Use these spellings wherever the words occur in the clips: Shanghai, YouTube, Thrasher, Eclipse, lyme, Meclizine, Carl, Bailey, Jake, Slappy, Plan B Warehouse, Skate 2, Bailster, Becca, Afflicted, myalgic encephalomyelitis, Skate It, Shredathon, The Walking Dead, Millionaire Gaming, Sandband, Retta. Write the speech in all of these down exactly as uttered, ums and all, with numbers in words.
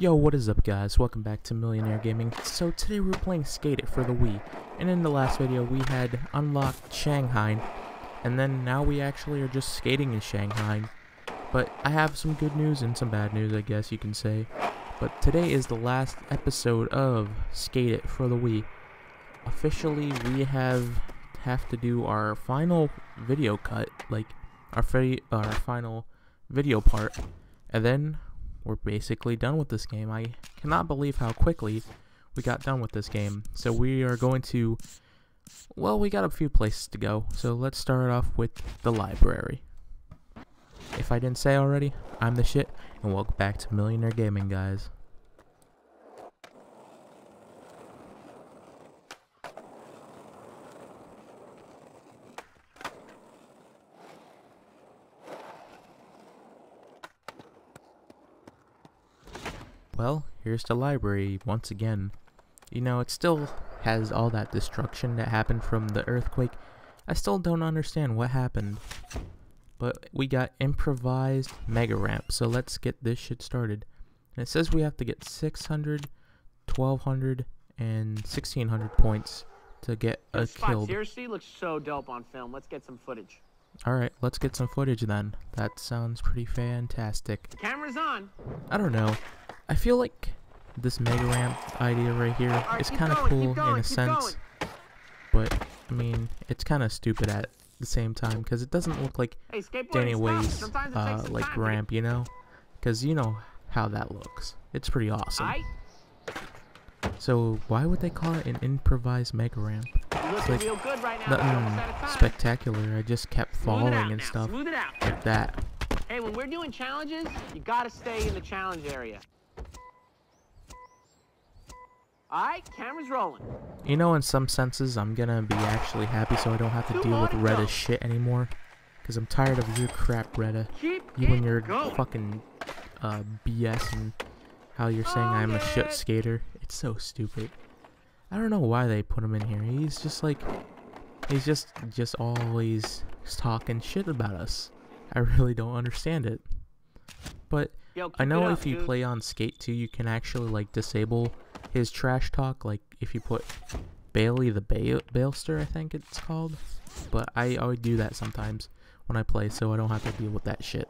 Yo, what is up guys, welcome back to Millionaire Gaming. So today we're playing Skate It for the Wii, and in the last video we had unlocked Shanghai, and then now we actually are just skating in Shanghai. But I have some good news and some bad news, I guess you can say. But today is the last episode of Skate It for the Wii. Officially we have have to do our final video cut, like our, our final video part, and then we're basically done with this game. I cannot believe how quickly we got done with this game. So we are going to, well, we got a few places to go. So let's start off with the library. If I didn't say already, I'm the shit, and welcome back to Millionaire Gaming, guys. Well, here's the library once again. You know, it still has all that destruction that happened from the earthquake. I still don't understand what happened. But we got improvised mega ramp, so let's get this shit started. And it says we have to get six hundred, twelve hundred, and sixteen hundred points to get a kill. Seriously, looks so dope on film. Let's get some footage. Alright, let's get some footage then. That sounds pretty fantastic. Camera's on! I don't know. I feel like this mega ramp idea right here right, is kind of cool going, in a sense, going. But I mean, it's kind of stupid at the same time because it doesn't look like hey, Danny Way's uh, like time, ramp, you know? Because you know how that looks. It's pretty awesome. I... So why would they call it an improvised mega ramp? It's like real good right now, nothing spectacular. I just kept falling and now. stuff like that. Hey, when we're doing challenges, you gotta stay in the challenge area. Alright, camera's rolling. You know, in some senses, I'm gonna be actually happy so I don't have to Too deal with Retta's shit anymore. Because I'm tired of your crap, Retta. Keep you and your going. fucking uh, B S and how you're saying oh, I'm yeah. a shit skater. It's so stupid. I don't know why they put him in here. He's just like... He's just, just always talking shit about us. I really don't understand it. But Yo, I know if up, you dude. play on Skate two, you can actually like disable his trash talk, like if you put Bailey the ba Bailster, I think it's called. But I always do that sometimes when I play, so I don't have to deal with that shit.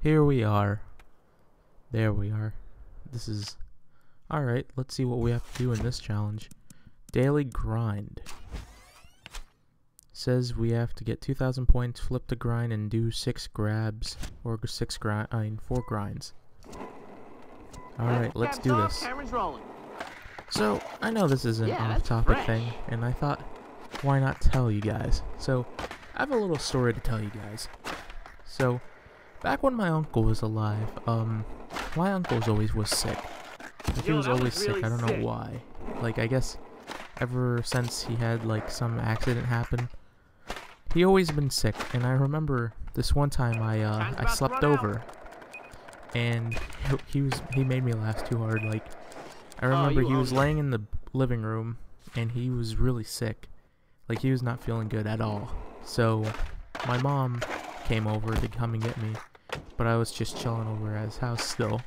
Here we are. There we are. This is... Alright, let's see what we have to do in this challenge. Daily grind. Says we have to get two thousand points, flip the grind, and do six grabs. Or six grind, I mean, four grinds. Alright, let's do this. So, I know this is an off-topic thing, and I thought, why not tell you guys? So, I have a little story to tell you guys. So... Back when my uncle was alive, um, my uncle always was sick. Like, he was always sick, I don't know why. Like, I guess ever since he had, like, some accident happen, he always been sick. And I remember this one time I, uh, I slept over. And he was, he made me laugh too hard, like, I remember he was laying in the living room, and he was really sick. Like, he was not feeling good at all. So, my mom came over to come and get me. But I was just chilling over at his house still.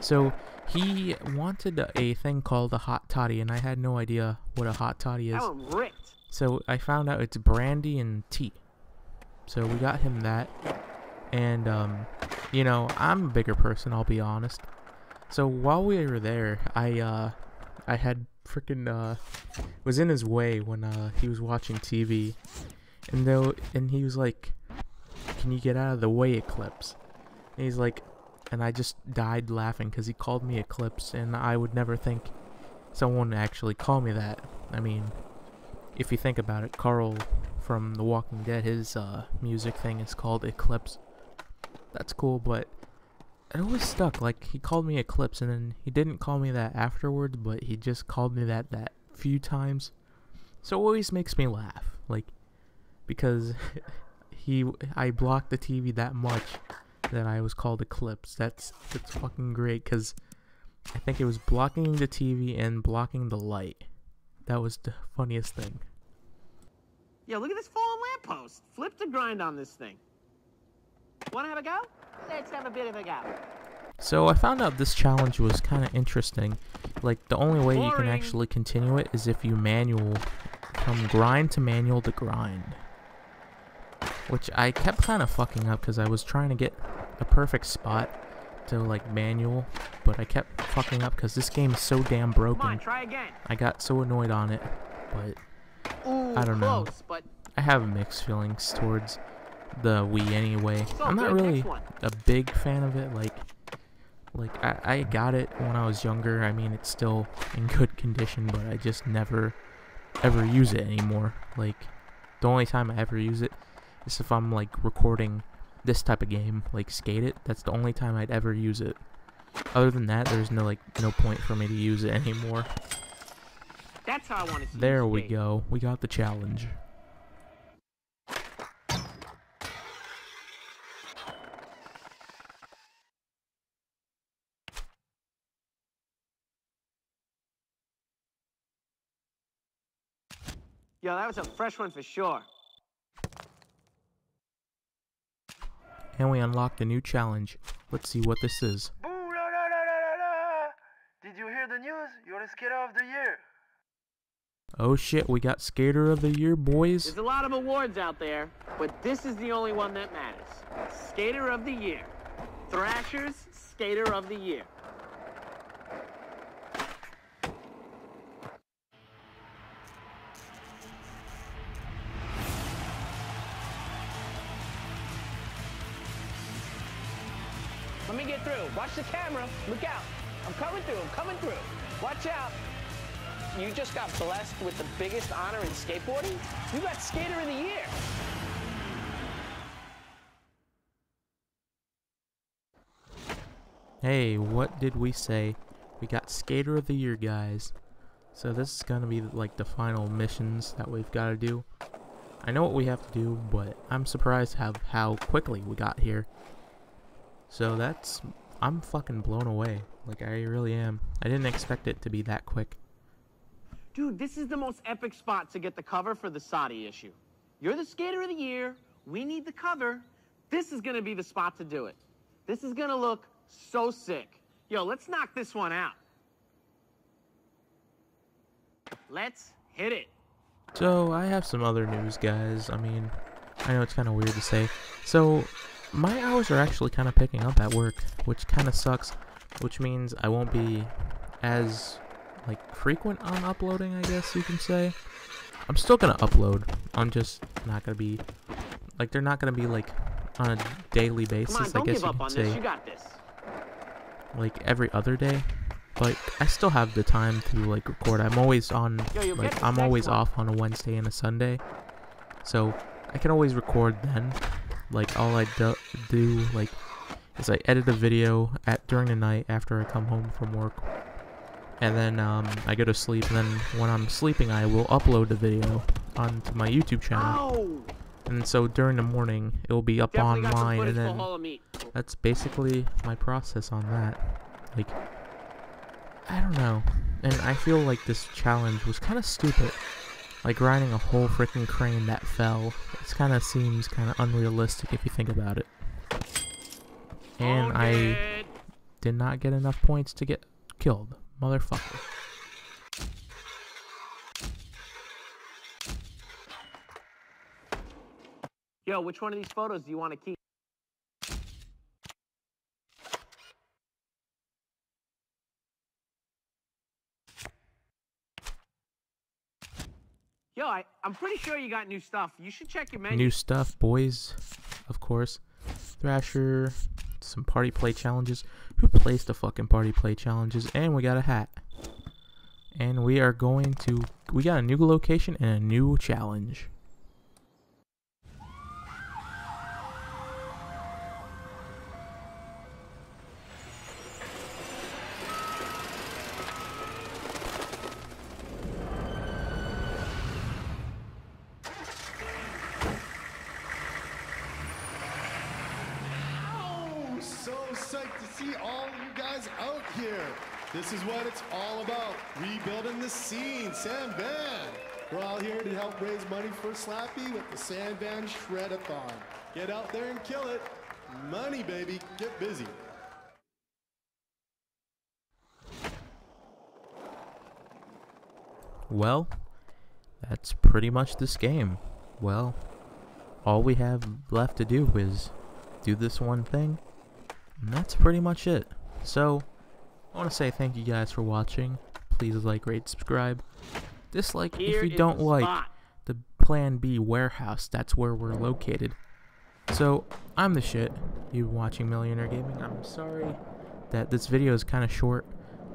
So he wanted a thing called a hot toddy, and I had no idea what a hot toddy is. So I found out it's brandy and tea. So we got him that, and um, you know, I'm a bigger person, I'll be honest. So while we were there, I uh, I had freaking uh, was in his way when uh, he was watching T V, and though, and he was like, "Can you get out of the way, Eclipse?" And he's like, and I just died laughing because he called me Eclipse, and I would never think someone would actually call me that. I mean, if you think about it, Carl from The Walking Dead, his uh, music thing is called Eclipse. That's cool, but it always stuck. Like, he called me Eclipse, and then he didn't call me that afterwards, but he just called me that that few times. So it always makes me laugh, like, because... He, I blocked the T V that much then I was called Eclipse. That's that's fucking great, because I think it was blocking the T V and blocking the light. That was the funniest thing. Yo, look at this fallen lamppost. Flip the grind on this thing. Wanna have a go? Let's have a bit of a go. So I found out this challenge was kind of interesting. Like, the only way Boring. you can actually continue it is if you manual from grind to manual to grind. Which I kept kind of fucking up because I was trying to get a perfect spot to, like, manual, but I kept fucking up because this game is so damn broken. Come on, try again. I got so annoyed on it, but Ooh, I don't close, know. But I have mixed feelings towards the Wii anyway. So I'm not really a big fan of it. Like, like I, I got it when I was younger. I mean, it's still in good condition, but I just never, ever use it anymore. Like, the only time I ever use it is if I'm, like, recording this type of game, like Skate It. That's the only time I'd ever use it. Other than that, there's no, like, no point for me to use it anymore. That's how I want to. There we go. We got the challenge. Yo, that was a fresh one for sure. And we unlocked a new challenge. Let's see what this is. Boo, la, la, la, la, la. Did you hear the news? You're the skater of the year. Oh shit, we got skater of the year, boys. There's a lot of awards out there, but this is the only one that matters. Skater of the year. Thrasher's skater of the year. Let me get through. Watch the camera. Look out. I'm coming through. I'm coming through. Watch out. You just got blessed with the biggest honor in skateboarding. You got Skater of the Year. Hey, what did we say? We got Skater of the Year, guys. So this is going to be like the final missions that we've got to do. I know what we have to do, but I'm surprised how, how quickly we got here. So that's, I'm fucking blown away. Like, I really am. I didn't expect it to be that quick. Dude, this is the most epic spot to get the cover for the Saudi issue. You're the skater of the year. We need the cover. This is going to be the spot to do it. This is going to look so sick. Yo, let's knock this one out. Let's hit it. So I have some other news, guys. I mean, I know it's kind of weird to say. So my hours are actually kind of picking up at work, which kind of sucks, which means I won't be as, like, frequent on uploading, I guess you can say. I'm still gonna upload. I'm just not gonna be, like, they're not gonna be, like, on a daily basis. Come on, don't I guess give you up can on say, this. You got this. Like, every other day. Like, I still have the time to, like, record. I'm always on, Yo, like, I'm always one. off on a Wednesday and a Sunday, so I can always record then. Like, all I do, do like, is I edit a video at during the night after I come home from work, and then um, I go to sleep, and then when I'm sleeping, I will upload the video onto my YouTube channel. Ow! And so during the morning, it will be up Definitely online, and then that's basically my process on that. Like, I don't know, and I feel like this challenge was kind of stupid. Like, grinding a whole freaking crane that fell. It kind of seems kind of unrealistic if you think about it. And I did not get enough points to get killed. Motherfucker. Yo, which one of these photos do you want to keep? Yo, I, I'm pretty sure you got new stuff. You should check your menu. New stuff, boys, of course. Thrasher, some party play challenges. Who plays the fucking party play challenges? And we got a hat. And we are going to... We got a new location and a new challenge. psyched to see all you guys out here. This is what it's all about, rebuilding the scene, Sandband. We're all here to help raise money for Slappy with the Sandband Shredathon. Get out there and kill it. Money, baby, get busy. Well, that's pretty much this game. Well, all we have left to do is do this one thing, and that's pretty much it. So, I want to say thank you guys for watching. Please like, rate, subscribe. Dislike if you don't like the Plan B Warehouse. That's where we're located. So, I'm the shit. You've been watching Millionaire Gaming. I'm sorry that this video is kind of short,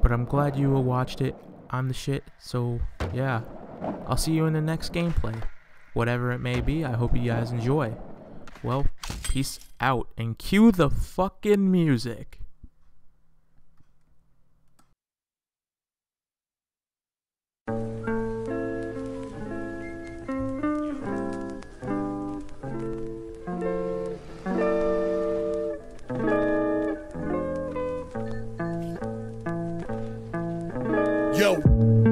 but I'm glad you watched it. I'm the shit. So, yeah. I'll see you in the next gameplay. Whatever it may be, I hope you guys enjoy. Well, peace out and cue the fucking music. Yo.